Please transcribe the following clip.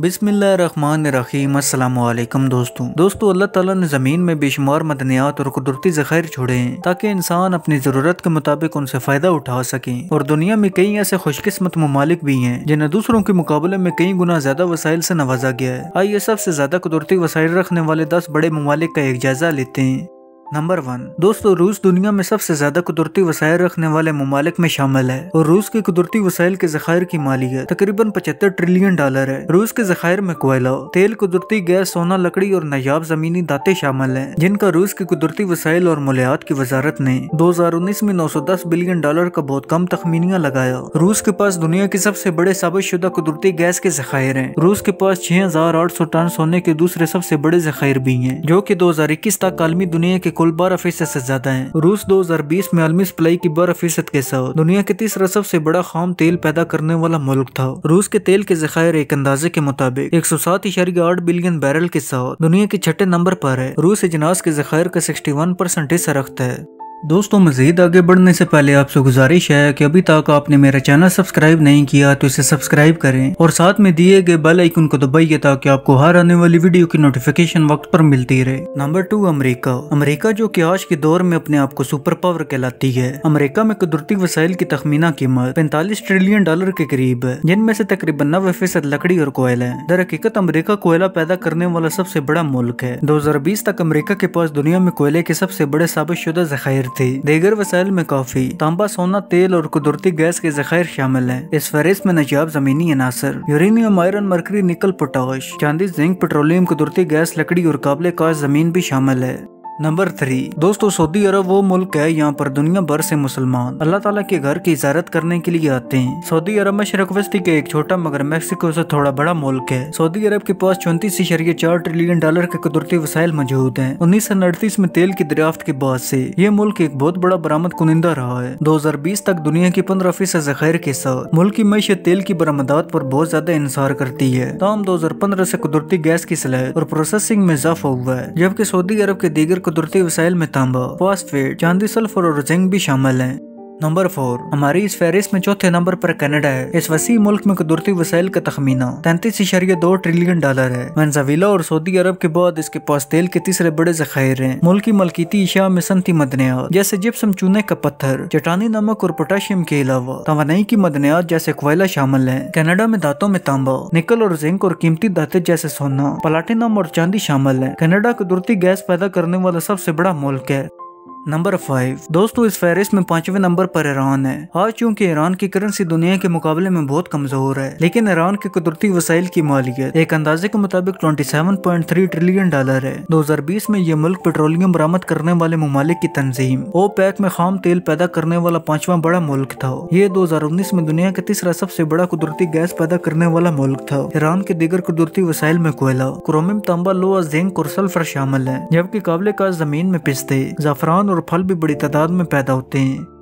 बिस्मिल्लाहिर्रहमानिर्रहीम। अस्सलामुअलैकुम दोस्तों अल्लाह ताला ने ज़मीन में बेशुमार मदनियात और कुदरती ज़ख़ायर छोड़े हैं ताकि इंसान अपनी ज़रूरत के मुताबिक उनसे फ़ायदा उठा सकें। और दुनिया में कई ऐसे खुशकिस्मत ममालिक भी हैं जिन्हें दूसरों के मुकाबले में कई गुना ज़्यादा वसाइल से नवाजा गया है। आइए सबसे ज़्यादा कुदरती वसाइल रखने वाले 10 बड़े ममालिक का एक जायज़ा लेते हैं। नंबर 1। दोस्तों, रूस दुनिया में सबसे ज्यादा कुदरती वसाइल रखने वाले ममालिक में शामिल है और रूस के कुदरती वसाइल के ज़ख़ायर की मालियत तकरीबन 75 ट्रिलियन डॉलर है। रूस के ज़ख़ायर में कोयला, तेल, कुदरती गैस, सोना, लकड़ी और नायाब जमीनी दाते शामिल हैं, जिनका रूस के कुदरती वसाइल और मालियात की वजारत ने 2019 में 910 बिलियन डॉलर का बहुत कम तखमीनिया लगाया। रूस के पास दुनिया के सबसे बड़े साबितशुदा कुदरती गैस के ज़ख़ायर हैं। रूस के पास 6,800 टन सोने के दूसरे सबसे बड़े ज़ख़ायर भी हैं, जो की 2021 तक आलमी दुनिया के कुल 12% से ज्यादा है। रूस 2020 में आलमी सप्लाई की 12% के साथ दुनिया के तीसरा सबसे बड़ा खाम तेल पैदा करने वाला मुल्क था। रूस के तेल के ज़ख़ायर एक अंदाजे के मुताबिक 107.8 बिलियन बैरल के साथ दुनिया के 6ठे नंबर पर है। रूस अजनास के ज़ख़ायर का 61% हिस्सा रखता है। दोस्तों, मज़ीद आगे बढ़ने से पहले आपसे गुजारिश है कि अभी तक आपने मेरा चैनल सब्सक्राइब नहीं किया तो इसे सब्सक्राइब करें और साथ में दिए गए बेल आइकन को दबाइए ताकि आपको हर आने वाली वीडियो की नोटिफिकेशन वक्त पर मिलती रहे। नंबर 2। अमेरिका जो कि आज के दौर में अपने आप को सुपर पावर कहलाती है। अमेरिका में कुदरती वसाइल की तखमीना कीमत 45 ट्रिलियन डॉलर के करीब है, जिनमें से तकरीबन 90% लकड़ी और कोयला है। दरहकीकत अमेरिका कोयला पैदा करने वाला सबसे बड़ा मुल्क है। 2020 तक अमेरिका के पास दुनिया में कोयले के सबसे बड़े साबितशुदा ज़ख़ायर थे। देगर वसाइल में काफी, तांबा, सोना, तेल और कुदरती गैस के ज़ख़ायर शामिल हैं। इस फहरिस्त में नायाब ज़मीनी अनासर uranium, iron, mercury, nickel, potash, चांदी, जिंक, पेट्रोलियम, कुदरती गैस, लकड़ी और काबिल काश्त जमीन भी शामिल है। नंबर 3। दोस्तों, सऊदी अरब वो मुल्क है यहाँ पर दुनिया भर से मुसलमान अल्लाह ताला के घर की इजारत करने के लिए आते हैं। सऊदी अरब मशरक वस्ती के एक छोटा मगर मैक्सिको से थोड़ा बड़ा मुल्क है। सऊदी अरब के पास 34.4 ट्रिलियन डॉलर के कुदरती वसाइल मौजूद हैं। 1938 में तेल की दरियाफ्त के बाद से ये मुल्क एक बहुत बड़ा बरामद कुनिंदा रहा है। 2020 तक दुनिया के 15% ज़ख़ायर के साथ मुल्क की मैशत तेल की बरामदात पर बहुत ज्यादा इंसार करती है। ताम 2015 से कुदरती गैस की सलाहियत और प्रोसेसिंग में इजाफा हुआ है, जबकि सऊदी अरब के दीगर कुदरती वसाइल में तांबा, फास्फेट, चांदी, सल्फर और जिंक भी शामिल हैं। नंबर 4। हमारी इस फहरिस्त में चौथे नंबर पर कनाडा है। इस वसी मुल्क में कुदरती वसाइल का तखमीना 33.2 ट्रिलियन डॉलर है। वेनेजुएला और सऊदी अरब के बाद इसके पास तेल के तीसरे बड़े ज़ख़ायर हैं। मुल्क की मलकीती अशिया में सनती मदनियात जैसे जिप्सम, चूने का पत्थर, चट्टानी नमक और पोटाशियम के अलावा तवानाई की मदनियात जैसे कोयला शामिल है। कनाडा में दांतों में तांबा, निकल और जिंक और कीमती दाते जैसे सोना, प्लाटिनम और चांदी शामिल है। कनाडा कुदरती गैस पैदा करने वाला सबसे बड़ा मुल्क है। नंबर 5। दोस्तों, इस फहरिस्त में 5वें नंबर पर ईरान है। आज चूंकि ईरान की करेंसी दुनिया के मुकाबले में बहुत कमजोर है, लेकिन ईरान के कुदरती वसाइल की मालियत एक अंदाजे के मुताबिक 27.3 ट्रिलियन डॉलर है। 2020 में यह मुल्क पेट्रोलियम बरामद करने वाले ममालिक की तंजीम ओपेक में खाम तेल पैदा करने वाला 5वां बड़ा मुल्क था। ये 2019 में दुनिया का तीसरा सबसे बड़ा कुदरती गैस पैदा करने वाला मुल्क था। ईरान के दीगर कुदरती वसाइल में कोयला, क्रोमियम, तांबा, लोहा, जिंक और सल्फर शामिल है, जबकि काबिल-ए-काश्त जमीन में पिस्ते, ज़ाफ़रान और फल भी बड़ी तादाद में पैदा होते हैं।